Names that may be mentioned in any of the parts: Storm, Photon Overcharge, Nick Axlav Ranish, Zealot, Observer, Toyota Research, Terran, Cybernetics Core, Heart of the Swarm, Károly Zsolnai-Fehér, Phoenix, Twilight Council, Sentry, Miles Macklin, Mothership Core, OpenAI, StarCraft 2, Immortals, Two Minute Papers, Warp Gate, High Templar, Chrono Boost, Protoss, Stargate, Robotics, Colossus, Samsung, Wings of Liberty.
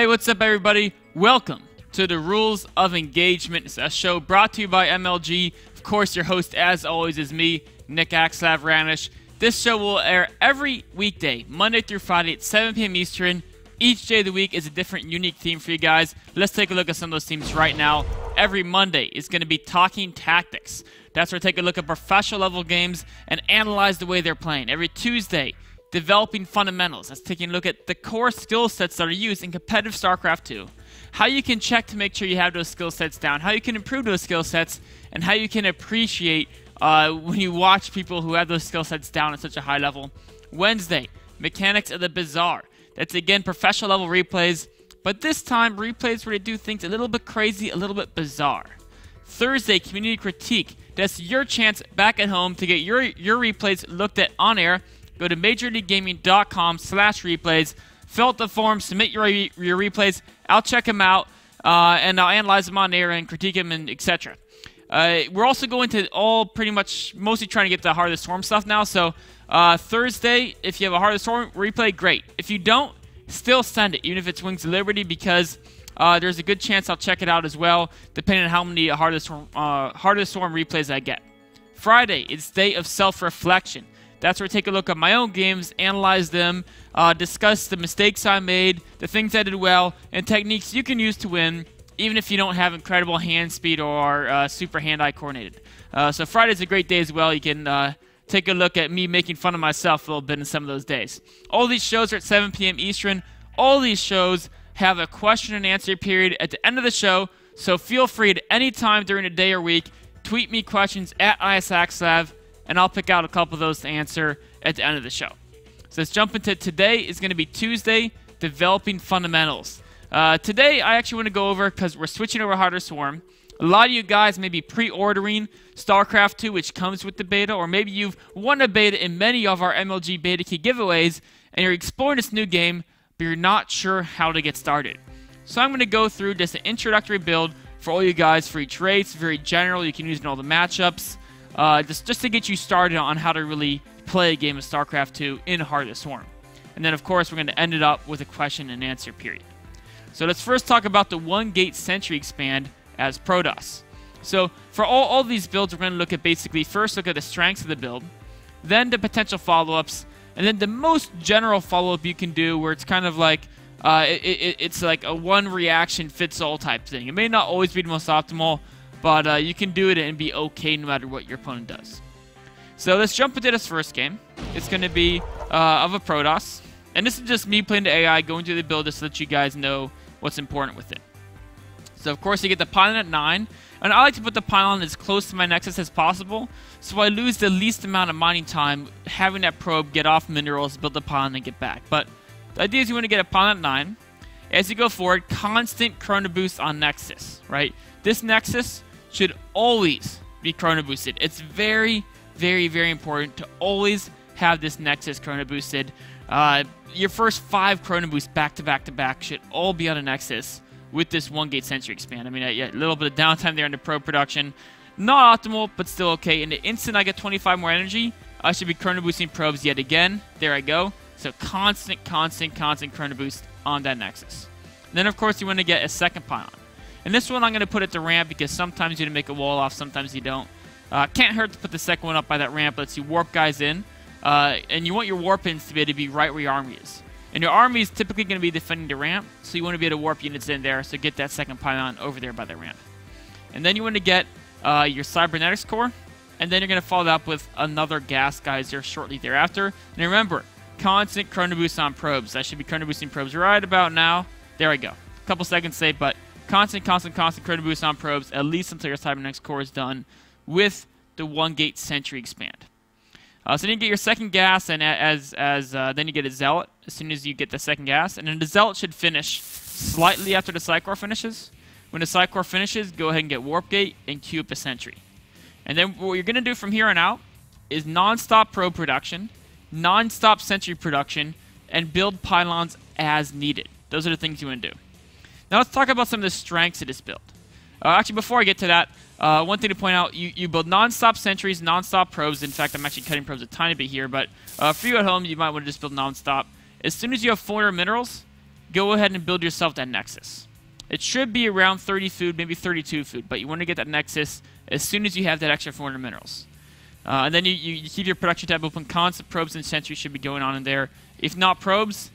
Hey, what's up everybody? Welcome to the Rules of Engagement. It's a show brought to you by MLG. Of course, your host as always is me, Nick Axlav Ranish. This show will air every weekday, Monday through Friday at 7 p.m. Eastern. Each day of the week is a different unique theme for you guys. Let's take a look at some of those themes right now. Every Monday is going to be Talking Tactics. That's where we take a look at professional level games and analyze the way they're playing. Every Tuesday, Developing Fundamentals. That's taking a look at the core skill sets that are used in competitive StarCraft 2. How you can check to make sure you have those skill sets down, how you can improve those skill sets, and how you can appreciate when you watch people who have those skill sets down at such a high level. Wednesday, Mechanics of the Bizarre. That's again professional level replays, but this time replays where they do things a little bit crazy, a little bit bizarre. Thursday, Community Critique. That's your chance back at home to get your replays looked at on air. Go to MajorLeagueGaming.com/replays, fill out the form, submit your replays. I'll check them out, and I'll analyze them on air and critique them, and etc. We're also going to all pretty much mostly trying to get the Heart of the Swarm stuff now. So Thursday, if you have a Heart of the Swarm replay, great. If you don't, still send it, even if it's Wings of Liberty, because there's a good chance I'll check it out as well, depending on how many Heart of the Swarm replays I get. Friday, it's Day of Self-Reflection. That's where I take a look at my own games, analyze them, discuss the mistakes I made, the things I did well, and techniques you can use to win, even if you don't have incredible hand speed or super hand-eye coordinated. So Friday's a great day as well. You can take a look at me making fun of myself a little bit in some of those days. All these shows are at 7 p.m. Eastern. All these shows have a question and answer period at the end of the show, so feel free at any time during the day or week, tweet me questions at ISAXLAV, and I'll pick out a couple of those to answer at the end of the show. So let's jump into today. It's going to be Tuesday, Developing Fundamentals. Today, I actually want to go over, because we're switching over Heart of the Swarm. A lot of you guys may be pre-ordering StarCraft 2, which comes with the beta, or maybe you've won a beta in many of our MLG beta key giveaways, and you're exploring this new game, but you're not sure how to get started. So I'm going to go through just an introductory build for all you guys for each race. Very general. You can use it in all the matchups. Just to get you started on how to really play a game of StarCraft 2 in Heart of the Swarm. And then, of course, we're going to end it up with a question and answer period. So let's first talk about the one-gate Sentry expand as Protoss. So for all these builds, we're going to look at basically first look at the strengths of the build, then the potential follow-ups, and then the most general follow-up you can do where it's kind of like it's like a one-reaction-fits-all type thing. It may not always be the most optimal, but you can do it and be okay no matter what your opponent does. So let's jump into this first game. It's going to be of a Protoss. And this is just me playing the AI, going through the build just so that you guys know what's important with it. So of course you get the pylon at 9. And I like to put the pylon as close to my Nexus as possible, so I lose the least amount of mining time having that probe get off minerals, build the pylon, and get back. But the idea is you want to get a pylon at 9. As you go forward, constant Chrono Boost on Nexus, right? This Nexus should always be Chrono Boosted. It's very, very, very important to always have this Nexus Chrono Boosted. Your first 5 Chrono Boosts back-to-back-to-back should all be on a Nexus with this one-gate Sentry expand. I mean, a little bit of downtime there in the probe production. Not optimal, but still okay. And the instant I get 25 more energy, I should be Chrono Boosting probes yet again. There I go. So constant Chrono Boost on that Nexus. And then, of course, you want to get a second pylon. And this one I'm going to put at the ramp because sometimes you make a wall off, sometimes you don't. Can't hurt to put the second one up by that ramp. Lets you warp guys in. And you want your warp ins to be able to be right where your army is. And your army is typically going to be defending the ramp, so you want to be able to warp units in there. So get that second pylon over there by the ramp. And then you want to get your Cybernetics Core. And then you're going to follow that up with another gas geyser shortly thereafter. And remember, constant Chrono Boost on probes. I should be Chrono Boosting probes right about now. There we go. A couple seconds safe, but constant Chrono Boost on probes, at least until your Cybernetics Core is done with the one-gate Sentry expand. So then you get your second gas, and then you get a Zealot as soon as you get the second gas. And then the Zealot should finish slightly after the Psycore finishes. When the Psycore finishes, go ahead and get Warp Gate and queue up a Sentry. And then what you're going to do from here on out is non-stop probe production, non-stop Sentry production, and build pylons as needed. Those are the things you want to do. Now let's talk about some of the strengths of this build. Actually, before I get to that, one thing to point out, you build non-stop sentries, non-stop probes. In fact, I'm actually cutting probes a tiny bit here, but for you at home, you might want to just build non-stop. As soon as you have 400 minerals, go ahead and build yourself that Nexus. It should be around 30 food, maybe 32 food, but you want to get that Nexus as soon as you have that extra 400 minerals. And then you keep your production tab open. Constant probes and sentry should be going on in there. If not probes,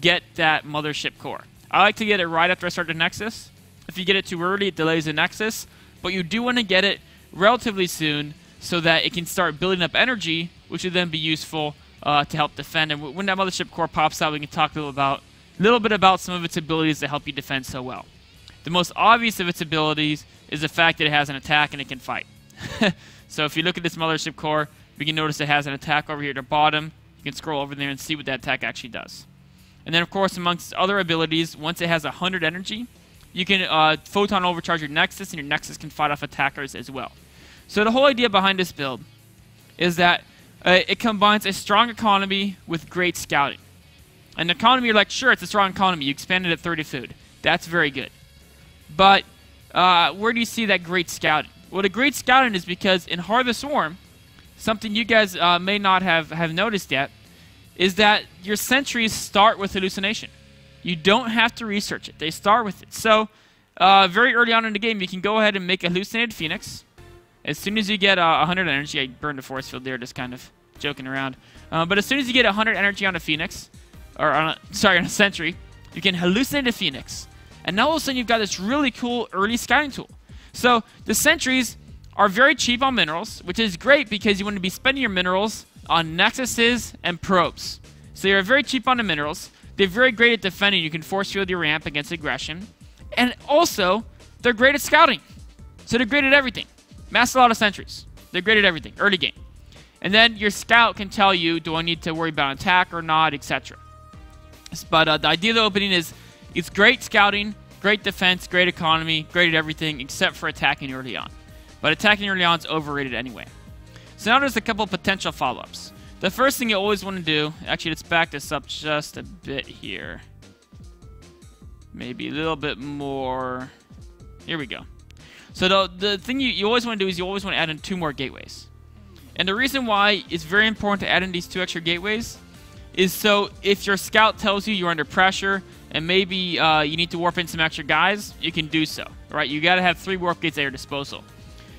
get that Mothership Core. I like to get it right after I start the Nexus. If you get it too early, it delays the Nexus. But you do want to get it relatively soon so that it can start building up energy, which would then be useful to help defend. And when that Mothership Core pops out, we can talk a little bit about some of its abilities that help you defend so well. The most obvious of its abilities is the fact that it has an attack and it can fight. So if you look at this Mothership Core, we can notice it has an attack over here at the bottom. You can scroll over there and see what that attack actually does. And then, of course, amongst other abilities, once it has 100 energy, you can Photon Overcharge your Nexus, and your Nexus can fight off attackers as well. So the whole idea behind this build is that it combines a strong economy with great scouting. An economy, you're like, sure, it's a strong economy. You expanded at 30 food. That's very good. But where do you see that great scouting? Well, the great scouting is because in Heart of the Swarm, something you guys may not have noticed yet, is that your sentries start with hallucination. You don't have to research it. They start with it. So very early on in the game, you can go ahead and make a hallucinated Phoenix. As soon as you get 100 energy, I burned a force field there, just kind of joking around. But as soon as you get 100 energy on a Phoenix, or on a Sentry, you can hallucinate a Phoenix. And now all of a sudden you've got this really cool early scouting tool. So the sentries are very cheap on minerals, which is great because you want to be spending your minerals on nexuses and probes. So you're very cheap on the minerals. They're very great at defending. You can force field your ramp against aggression. And also, they're great at scouting. So they're great at everything. Mass a lot of sentries. They're great at everything, early game. And then your scout can tell you, do I need to worry about an attack or not, etc. But the idea of the opening is it's great scouting, great defense, great economy, great at everything except for attacking early on. But attacking early on is overrated anyway. So now there's a couple potential follow-ups. The first thing you always want to do, actually let's back this up just a bit here. Maybe a little bit more. Here we go. So the thing you always want to do is you always want to add in 2 more gateways. And the reason why it's very important to add in these 2 extra gateways is so if your scout tells you you're under pressure and maybe you need to warp in some extra guys, you can do so. Right? You got to have 3 warp gates at your disposal.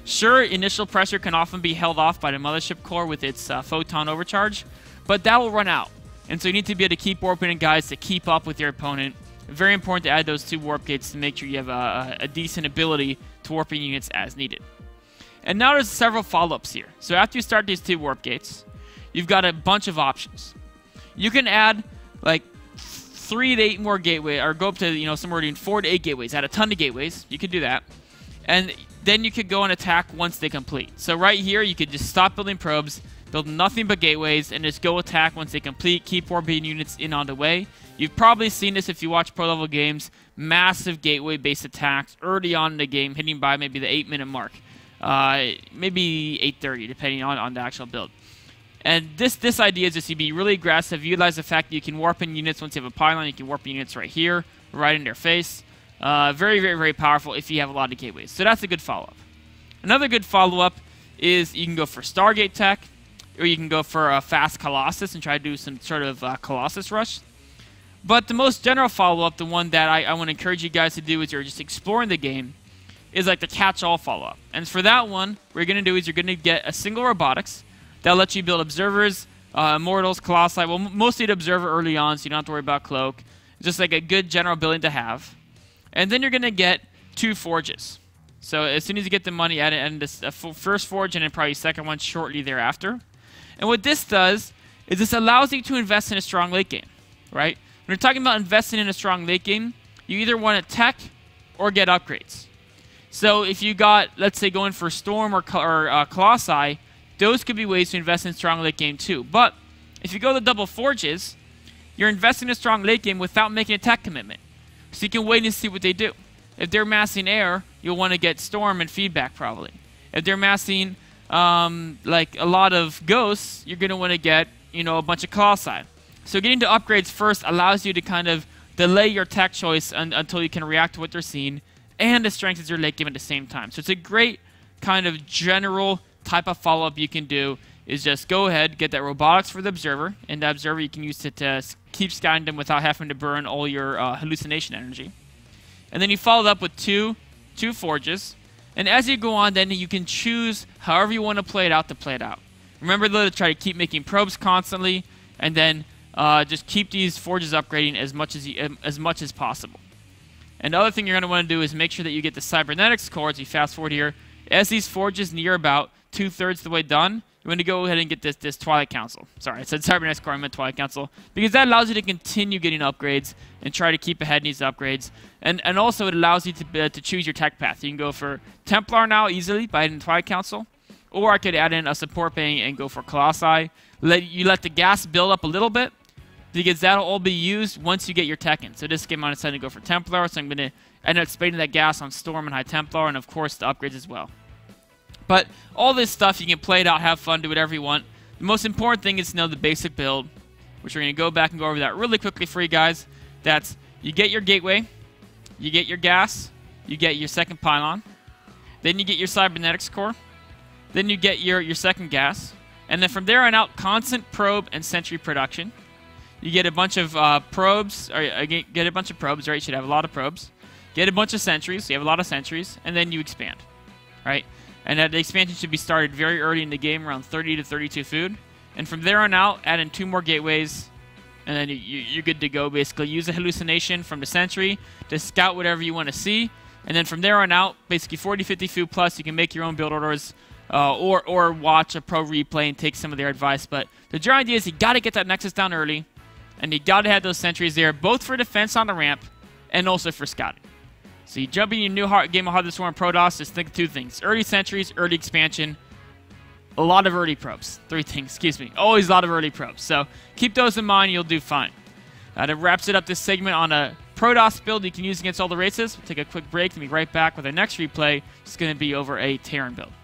Sure, initial pressure can often be held off by the Mothership Core with its Photon Overcharge, but that will run out. And so you need to be able to keep warping in guys to keep up with your opponent. Very important to add those 2 warp gates to make sure you have a decent ability to warp in units as needed. And now there's several follow-ups here. So after you start these 2 warp gates, you've got a bunch of options. You can add like 3 to 8 more gateway, or go up to somewhere between 4 to 8 gateways. Add a ton of gateways. You could do that, and then you could go and attack once they complete. So right here, you could just stop building probes, build nothing but gateways, and just go attack once they complete. Keep orbiting units in on the way. You've probably seen this if you watch pro level games. Massive gateway-based attacks early on in the game, hitting by maybe the 8-minute mark, maybe 8:30, depending on the actual build. And this idea is just to be really aggressive, utilize the fact that you can warp in units once you have a pylon. You can warp in units right here, right in their face. Very, very, very powerful if you have a lot of gateways. So that's a good follow-up. Another good follow-up is you can go for Stargate tech, or you can go for a fast Colossus and try to do some sort of Colossus rush. But the most general follow-up, the one that I want to encourage you guys to do as you're just exploring the game, is like the catch-all follow-up. And for that one, what you're going to do is you're going to get a single Robotics. That'll let you build Observers, Immortals, Colossi. Well, mostly the Observer early on, so you don't have to worry about Cloak. Just like a good general building to have. And then you're going to get 2 Forges. So as soon as you get the money, add in this first Forge and then probably second one shortly thereafter. And what this does is this allows you to invest in a strong late game, right? When you're talking about investing in a strong late game, you either want to tech or get upgrades. So if you got, let's say, going for Storm or Colossi, those could be ways to invest in strong late game too. But if you go to double Forges, you're investing in a strong late game without making a tech commitment. So you can wait and see what they do. If they're massing air, you'll want to get Storm and feedback probably. If they're massing like a lot of Ghosts, you're going to want to get a bunch of Colossi. So getting to upgrades first allows you to kind of delay your tech choice until you can react to what they're seeing, and it strengthens your late game at the same time. So it's a great kind of general type of follow-up you can do is just go ahead, get that Robotics for the Observer, and the Observer you can use to keep scouting them without having to burn all your hallucination energy. And then you follow it up with two forges. And as you go on, then you can choose however you want to play it out Remember to try to keep making probes constantly, and then just keep these forges upgrading as much as possible. And the other thing you're going to want to do is make sure that you get the Cybernetics Core. As you fast forward here, as these forges near about 2/3 the way done, you want to go ahead and get this Twilight Council. Sorry, I said Cybernetics Core, I meant Twilight Council. Because that allows you to continue getting upgrades and try to keep ahead in these upgrades. And also it allows you to choose your tech path. You can go for Templar now easily by adding Twilight Council. Or I could add in a support ping and go for Colossi. You let the gas build up a little bit, because that'll all be used once you get your tech in. So this game I'm deciding to go for Templar, so I'm going to end up spending that gas on Storm and High Templar, and of course the upgrades as well. But all this stuff, you can play it out, have fun, do whatever you want. The most important thing is to know the basic build, which we're going to go back and go over that really quickly for you guys. That's you get your gateway, you get your gas, you get your second pylon, then you get your Cybernetics Core, then you get your second gas, and then from there on out, constant probe and sentry production. You get a bunch of probes, or get a bunch of probes, right? You should have a lot of probes. Get a bunch of sentries, so you have a lot of sentries, and then you expand, right? And that expansion should be started very early in the game, around 30 to 32 food. And from there on out, add in 2 more gateways, and then you're good to go, basically. Use a hallucination from the sentry to scout whatever you want to see. And then from there on out, basically 40, 50 food plus, you can make your own build orders, or watch a pro replay and take some of their advice. But the general idea is you got to get that Nexus down early, and you got to have those sentries there, both for defense on the ramp and also for scouting. So you jump in your new game of Heart of the Swarm Protoss, just think of 2 things. Early sentries, early expansion, a lot of early probes. 3 things, excuse me. Always a lot of early probes. So keep those in mind, you'll do fine. That wraps it up this segment on a Protoss build you can use against all the races. We'll take a quick break and be right back with our next replay. It's going to be over a Terran build.